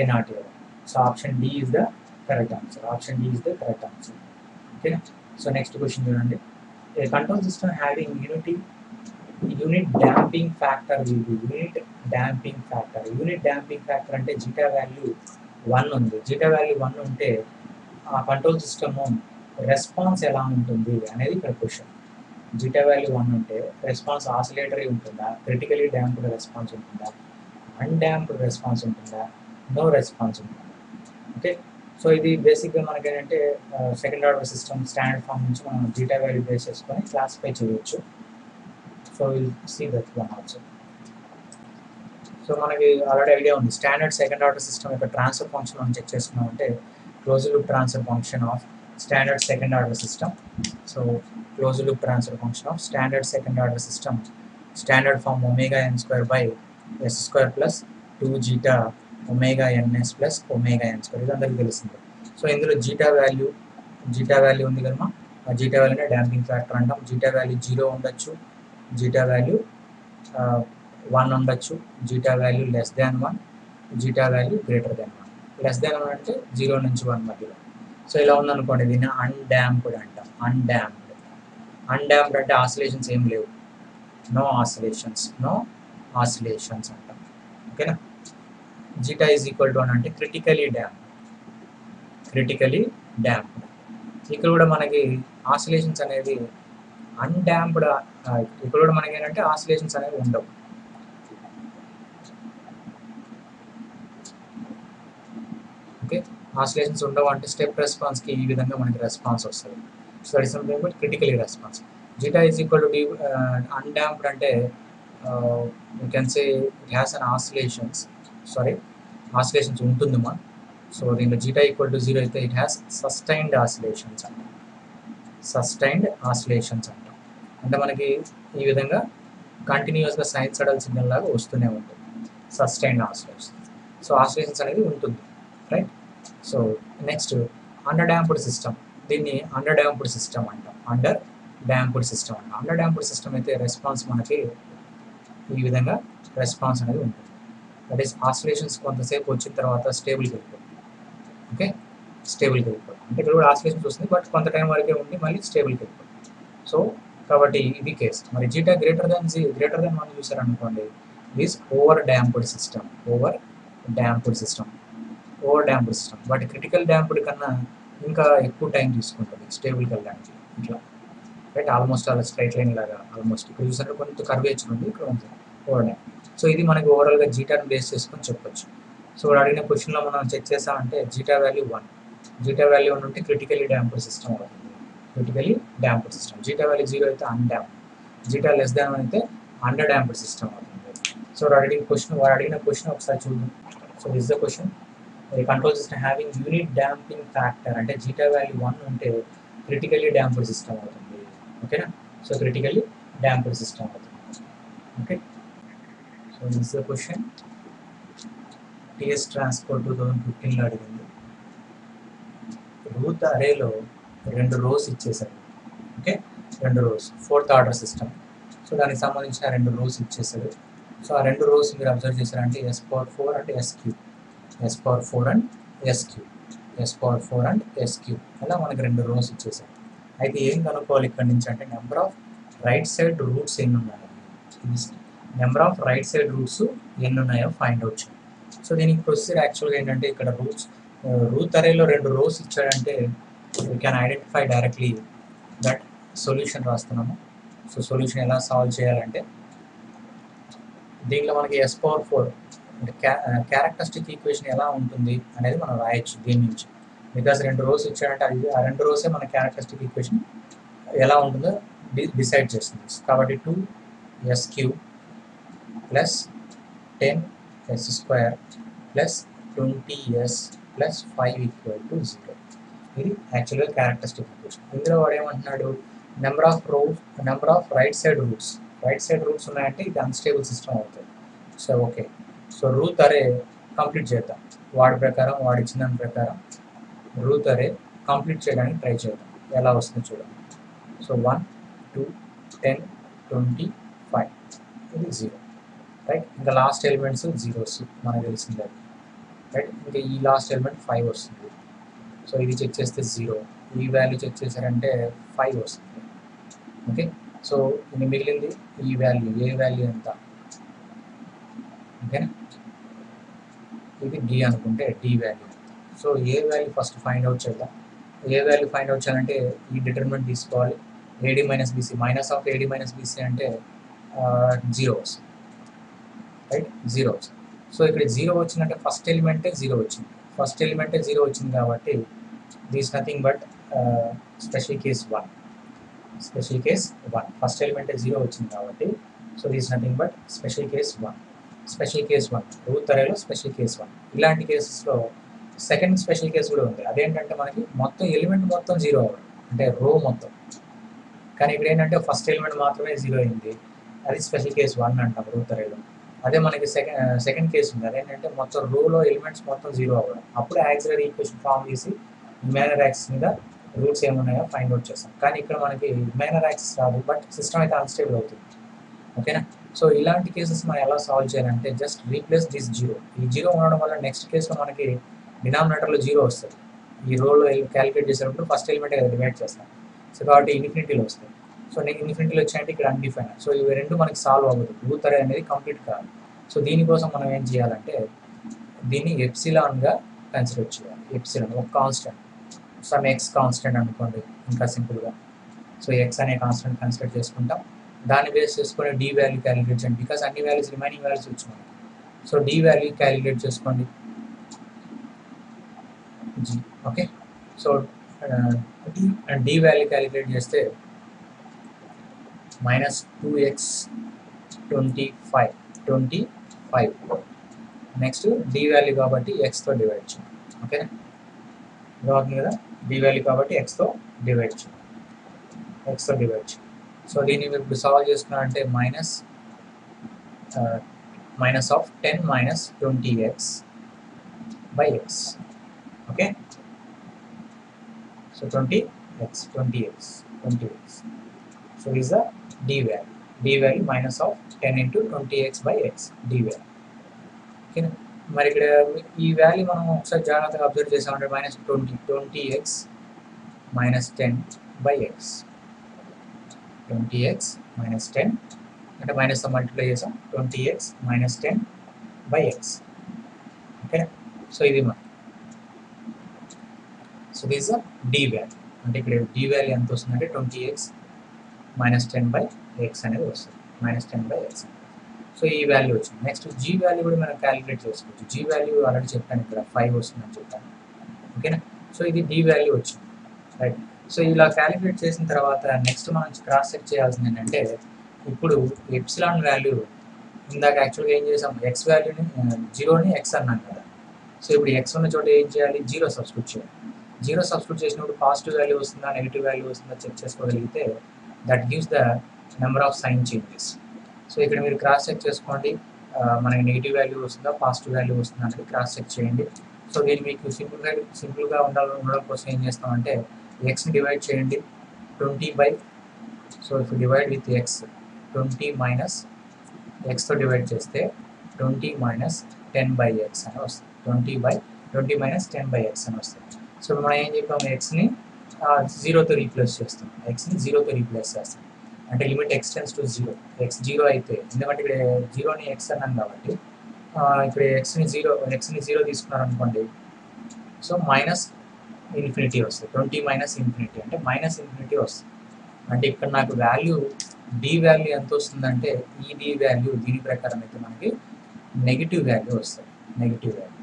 a zero a one. So option d is the correct answer. Option d is the correct answer. ఓకేనా. So next question chudandi, a control system having unity unit damping factor will be unit damping factor. Unit damping factor ante zeta value one undi. Zeta value one unte aa control system response ela untundi anedi ikkada question. Zeta value one unte response oscillatory untunda, critically damped response untunda, undamped response untunda, no response untunda. Okay, so ఇది బేసిక్గా మనకి ఏంటంటే second order system standard form నుంచి మనం zeta value base చేసుకొని classify చేయవచ్చు. So will see that one also. So మనకి already idea ఉంది స్టాండర్డ్ సెకండ్ ఆర్డర్ సిస్టమ్ యొక్క ట్రాన్స్ఫర్ ఫంక్షన్ మనం చెక్ చేసుకున్నామంటే close loop transfer function of standard second order system. So close loop transfer function of standard second order system standard form omega n square by s square plus two zeta omega n s plus omega n square. ఇది అందరికీ తెలిసింది. So ఇందులో zeta value zeta value ఉంది కదమ్మా, ఆ zeta వాల్యూనే damping factor అంటాం. Zeta value zero ఉండొచ్చు, జీటా వాల్యూ వన్ ఉండొచ్చు, zeta value less than one, zeta value greater than one. Less than one అంటే జీరో నుంచి వన్ మధ్యలో. సో ఇలా ఉందనుకోండి దీన్ని అన్డాంప్డ్ అంటాం. అన్డాంప్డ్ అన్డాంప్డ్ అంటే ఆసిలేషన్స్ ఏం లేవు, నో ఆసిలేషన్స్ నో ఆసిలేషన్స్ అంటాం. ఓకేనా. Zeta is equal to one అంటే క్రిటికలీ డ్యామ్ క్రిటికలీ డ్యామ్. ఇక్కడ కూడా మనకి ఆసిలేషన్స్ అనేది అన్డ్యాంప్డ్. ఇక్కడ కూడా మనకి ఏంటంటే ఆసిలేషన్స్ అనేవి ఉండవు. ఆసిలేషన్స్ ఉండవు అంటే స్టెప్ రెస్పాన్స్ కి ఈ విధంగా మనకి రెస్పాన్స్ వస్తుంది. So that is something but critically response. Zeta is equal to the undamped అంటే you can say it has an oscillations sorry oscillations ఉంటుందమ్మా. సో దీంట్లో జీటా ఈక్వల్ టు జీరో అయితే ఇట్ హ్యాస్ సస్టైన్డ్ ఆసిలేషన్స్ అంటాం. Sustained oscillations అంటాం అంటే మనకి ఈ విధంగా కంటిన్యూస్గా సైన్సడల్ సిగ్నల్ లాగా వస్తూనే ఉంటుంది సస్టైన్డ్ ఆసిలేషన్స్. సో ఆసిలేషన్స్ అనేది ఉంటుంది right. So next under damped system, దీన్ని అండర్ డ్యాంప్డ్ సిస్టమ్ అంటాం. అండర్ డ్యాంప్డ్ సిస్టమ్ అంటాం. అండర్ డ్యాంప్డ్ సిస్టమ్ అయితే రెస్పాన్స్ మనకి ఈ విధంగా రెస్పాన్స్ అనేది ఉంటుంది. దట్ ఈస్ ఆసిలేషన్స్ కొంతసేపు వచ్చిన తర్వాత స్టేబుల్కి వెళ్ళిపోతుంది. ఓకే స్టేబుల్కి వెళ్ళిపోతుంది అంటే ఇక్కడ కూడా ఆసిలేషన్స్ వస్తుంది బట్ కొంత టైం వరకే ఉండి మళ్ళీ స్టేబుల్కి వెళ్ళిపోతుంది. సో కాబట్టి ఇది కేస్. మరి zeta greater than g greater than మనం చూసారనుకోండి this over damped system. Over damped system over damped system వాటి క్రిటికల్ డ్యాంప్డ్ కన్నా ఇంకా ఎక్కువ టైం తీసుకుంటుంది స్టేబుల్కి వెళ్ళడానికి. ఇట్లా రైట్ ఆల్మోస్ట్ అలా స్ట్రైట్ లైన్ లాగా ఆల్మోస్ట్ ఇక్కడ చూసారు కొంత కర్వేచర్ ఉంది ఇక్కడ ఉంది ఓవర్ డ్యాంప్. సో ఇది మనకి ఓవరాల్గా జీటాను బేస్ చేసుకొని చెప్పొచ్చు. సో అడిగిన క్వశ్చన్లో మనం చెక్ చేసామంటే zeta value one zeta value one ఉంటే క్రిటికలీ డ్యాంప్డ్ సిస్టమ్ అవుతుంది. Critically damped system zeta value zero అయితే అన్డ్యాంప్ జీటా లెస్ దాన్ అయితే అండర్ డ్యాంప్డ్ సిస్టమ్ అవుతుంది. సో అడిగిన క్వశ్చన్ వాడు అడిగిన క్వశ్చన్ ఒకసారి చూద్దాం. So this the question control system having unit damping factor అంటే జీటా వాల్యూ వన్ ఉంటే క్రిటికలీ డ్యాంప్డ్ సిస్టమ్ అవుతుంది. ఓకేనా సో క్రిటికలీ డ్యాంప్డ్ సిస్టమ్ అవుతుంది. Okay so this the question TS Transco two thousand ఫిఫ్టీన్లో అడిగింది. రూత్ అరేలో రెండు రోస్ ఇచ్చేసారు. ఓకే రెండు rows fourth order system. So దానికి సంబంధించిన రెండు రోస్ ఇచ్చేసారు. సో ఆ రెండు రోస్ మీరు అబ్జర్వ్ చేశారంటే s power four and s cube s power four and s cube s power four and s cube అలా మనకి రెండు రోస్ ఇచ్చేసారు. అయితే ఏం కనుక్కోవాలి ఇక్కడ నుంచి అంటే number of right side roots ఎన్ని ఉన్నాయో number of right side roots ఎన్ని ఉన్నాయో ఫైండ్ అవుట్ చేయాలి. సో దీనికి ప్రొసీజర్ యాక్చువల్గా ఏంటంటే ఇక్కడ రూట్స్ రూట్ అరేలో రెండు రోస్ ఇచ్చాడంటే you can identify directly that solution రాస్తున్నాము. సో సొల్యూషన్ ఎలా సాల్వ్ చేయాలంటే దీంట్లో మనకి ఎస్ పవర్ ఫోర్ అంటే క్యా క్యారెక్టరిస్టిక్ ఈక్వేషన్ ఎలా ఉంటుంది అనేది మనం రాయొచ్చు దీని నుంచి. బికాస్ రెండు రోస్ ఇచ్చాడంటే అది ఆ రెండు రోసే మన క్యారెక్టరిస్టిక్ ఈక్వేషన్ ఎలా ఉంటుందో డి డిసైడ్ చేస్తుంది. కాబట్టి two s cube plus ten yes square plus twenty s plus five equal to zero ఇది యాక్చువల్గా క్యారెక్టరిస్టిక్ ఈక్వేషన్. ఇందులో వాడు ఏమంటున్నాడు number of root number of right side roots right side roots ఉన్నాయంటే ఇది అన్స్టేబుల్ సిస్టమ్ అవుతుంది. So okay so root array complete చేద్దాం వాడి ప్రకారం వాడి ఇచ్చిన దాని ప్రకారం రూట్ అరే కంప్లీట్ చేయడానికి ట్రై చేద్దాం ఎలా వస్తుందో చూడండి. So one two ten twenty five ఇది జీరో రైట్. ఇంకా లాస్ట్ ఎలిమెంట్స్ జీరోస్ మనకు తెలిసిందే రైట్. ఇంకా ఈ లాస్ట్ ఎలిమెంట్ ఫైవ్ వస్తుంది. సో ఇది చెక్ చేస్తే జీరో ఈ వాల్యూ చెక్ చేశారంటే ఫైవ్ వస్తుంది. ఓకే సో ఇది మిగిలింది ఈ వాల్యూ ఏ వాల్యూ ఎంత ఓకేనా ఇది డి అనుకుంటే డి వాల్యూ. సో ఏ వాల్యూ ఫస్ట్ ఫైండ్ అవుట్ చేద్దాం. ఏ వాల్యూ ఫైండ్ అవుట్ చేయాలంటే ఈ డిటర్మినెంట్ తీసుకోవాలి AD minus BC minus of AD minus BC అంటే జీరో వస్తుంది రైట్ జీరో వచ్చింది. సో ఇక్కడ జీరో వచ్చిందంటే ఫస్ట్ ఎలిమెంటే జీరో వచ్చింది ఫస్ట్ ఎలిమెంటే జీరో వచ్చింది కాబట్టి this nothing but special case one special case one first ఎలిమెంటే జీరో వచ్చింది కాబట్టి so this nothing but special case one special case one route అరేలో స్పెషల్ కేస్ వన్. ఇలాంటి కేసెస్లో సెకండ్ స్పెషల్ కేస్ కూడా ఉంది. అదేంటంటే మనకి మొత్తం ఎలిమెంట్ మొత్తం జీరో అవ్వడం అంటే రో మొత్తం కానీ ఇక్కడ ఏంటంటే ఫస్ట్ ఎలిమెంట్ మాత్రమే జీరో అయింది అది స్పెషల్ కేస్ వన్ అంటాం రూట్ అరేలో. అదే మనకి సెకండ్ సెకండ్ కేసు ఉంది అదేంటంటే మొత్తం రూలో ఎలిమెంట్స్ మొత్తం జీరో అవ్వడం అప్పుడు యాక్సిలరీ ఈక్వేషన్ ఫామ్ చేసి మ్యానర్ యాక్సిస్ మీద రూట్స్ ఏమున్నాయో ఫైండ్ అవుట్ చేస్తాం. కానీ ఇక్కడ మనకి మ్యానర్ యాక్సిస్ రాదు బట్ సిస్టమ్ అయితే అన్స్టేబుల్ అవుతుంది. ఓకేనా సో ఇలాంటి కేసెస్ మనం ఎలా సాల్వ్ చేయాలంటే జస్ట్ రీప్లేస్ దిస్ జీరో ఈ జీరో ఉండడం వల్ల నెక్స్ట్ కేసులో మనకి డినామినేటర్లో జీరో వస్తుంది. ఈ రోలో క్యాలిక్యులేట్ చేసేటప్పుడు ఫస్ట్ ఎలిమెంట్ డివైడ్ చేస్తాం సో కాబట్టి ఇన్ఫినిటీలో వస్తుంది. సో నేను ఇన్ఫినిటీలో వచ్చాయంటే ఇక్కడ అన్డిఫైన్ సో ఇవి రెండు మనకి సాల్వ్ అవ్వదు రూట్ అరే అనేది కంప్లీట్ కాదు. సో దీనికోసం మనం ఏం చేయాలంటే దీన్ని ఎప్సిలాన్గా కన్సిడర్ చేయాలి. ఎప్సిలాన్ ఒక కాన్స్టెంట్ సమ్ ఎక్స్ కాన్స్టెంట్ అనుకోండి ఇంకా సింపుల్గా. సో ఎక్స్ అనే కాన్స్టెంట్ కన్సిడర్ చేసుకుంటాం దాన్ని బేస్ చేసుకొని డి వాల్యూ క్యాలిక్యులేట్ చేయండి బికాస్ అన్ని వాల్యూస్ రిమైనింగ్ వాల్యూస్ వచ్చాయి. సో డి వాల్యూ క్యాలిక్యులేట్ చేసుకోండి జీ okay. So uh, d, and d value calculate chesthe minus two x twenty-five, twenty-five. Next d value kabatti x to divide chum, okay. D value kabatti x to divide chum, x to divide chum. So then we will solve this minus uh, minus of ten minus twenty x by x, okay. So twenty x, twenty x, twenty x. So is the d value, d value minus of ten into twenty x by x, d value. Okay, mari ikkada ee value manam okka jagrathaga observe chesamunte minus twenty, twenty x minus ten by x, twenty x minus ten. And minus the multiplication twenty x minus ten by x, okay. So this is so this is a d value, and d value and twenty x minus ten by x and minus ten by x. So e value is next to g value we calculate this. G value already cheppanu five was okay na? So this d value is right. So you will calculate this in the next one cross check cheyalsindi. ఇప్పుడు epsilon value ఇందాక యాక్చువల్గా ఏం చేసాం X వాల్యూని జీరోని X అన్నాం కదా. So ఇప్పుడు X ఉన్న చోట ఏం చేయాలి జీరో సబ్స్క్రిప్ట్ చేయాలి. జీరో సబ్స్క్రిప్ట్ చేసినప్పుడు పాజిటివ్ వాల్యూ వస్తుందా నెగిటివ్ వాల్యూ వస్తుందా చెక్ చేసుకోగలిగితే that gives the number of sign changes. So ఇక్కడ మీరు క్రాస్ చెక్ చేసుకోండి మనకి నెగిటివ్ వాల్యూ వస్తుందా పాజిటివ్ వాల్యూ వస్తుందా అనేది క్రాస్ చెక్ చేయండి. సో దీన్ని మీకు సింపుల్గా సింపుల్గా ఉండాలి ఉండడం కోసం ఏం చేస్తామంటే ఎక్స్ని డివైడ్ చేయండి twenty by so if divide with x twenty minus x to divide chesthe twenty minus ten by x and was twenty by twenty minus ten by x and was. So mana em cheppam x ni uh, zero to replace chestam, x ni zero to replace chestam ante limit x tends to zero, x zero aithe endukante ikkada zero ni x annam kabatti uh, ikkada x ni zero x ni zero iskunnaru anukondi. So minus infinity was twenty minus infinity ante minus infinity was ante ikkada naaku value d value ఎంత వస్తుందంటే ఈ d value దీని ప్రకారం అయితే మనకి negative value వస్తుంది negative value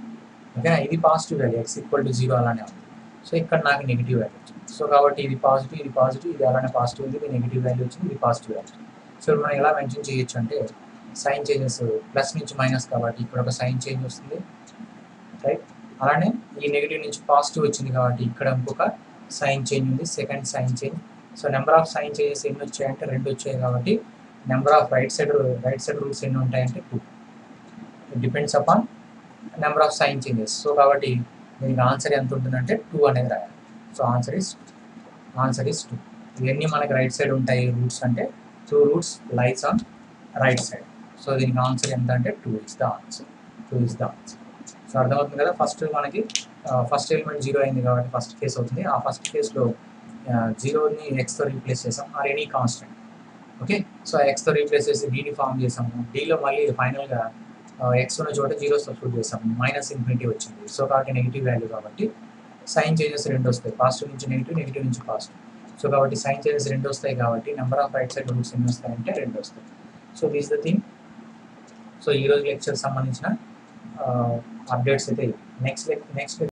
ఓకేనా. ఇది positive value x equal to zero అలానే ఉంది. సో ఇక్కడ నాకు నెగటివ్ వాల్యూ వచ్చింది. సో కాబట్టి ఇది పాజిటివ్ ఇది పాజిటివ్ ఇది అలానే పాజిటివ్ ఉంది ఇది నెగటివ్ వాల్యూ వచ్చింది ఇది పాజిటివ్ వాల్యూ. సో మనం ఎలా మెన్షన్ చేయొచ్చు అంటే సైన్ చేంజెస్ ప్లస్ నుంచి మైనస్ కాబట్టి ఇక్కడ ఒక సైన్ చేంజ్ వస్తుంది రైట్. అలానే ఈ నెగటివ్ నుంచి పాజిటివ్ వచ్చింది కాబట్టి ఇక్కడ ఇంకొక సైన్ చేంజ్ ఉంది second sign change. So number of sign changes ఎన్ని వచ్చాయంటే రెండు వచ్చాయి కాబట్టి number of right side right side rules ఎన్ని ఉంటాయంటే two. It depends upon number of sign changes. So కాబట్టి దీనికి ఆన్సర్ ఎంత ఉంటుందంటే టూ అనేది రాయాలి. So answer is answer is two. ఇవన్నీ మనకి రైట్ సైడ్ ఉంటాయి రూట్స్ అంటే two roots lies on right side. So దీనికి ఆన్సర్ ఎంత అంటే two is the answer two is the answer. So అర్థమవుతుంది కదా. ఫస్ట్ మనకి ఫస్ట్ ఎలిమెంట్ జీరో అయింది కాబట్టి ఫస్ట్ కేస్ అవుతుంది. ఆ ఫస్ట్ కేసులో జీరోని ఎక్స్తో రీప్లేస్ చేసాం or any constant okay. So ఎక్స్తో రీప్లేస్ చేసి డీని ఫామ్ చేసాము. డీలో మళ్ళీ ఫైనల్గా ఎక్స్ ఉన్న చోట జీరో సబ్స్టిట్యూట్ చేసాము మైనస్ ఇన్ఫినిటీ వచ్చింది. సో కాబట్టి నెగిటివ్ వాల్యూ కాబట్టి సైన్ చేంజెస్ రెండు వస్తాయి పాజిటివ్ నుంచి నెగిటివ్ నెగిటివ్ నుంచి పాజిటివ్. సో కాబట్టి సైన్ చేంజెస్ రెండు వస్తాయి కాబట్టి number of right side roots ఎన్ని వస్తాయంటే రెండు వస్తాయి. So this the thing. So ఈరోజు లెక్చర్కి సంబంధించిన అప్డేట్స్ అయితే నెక్స్ట్ నెక్స్ట్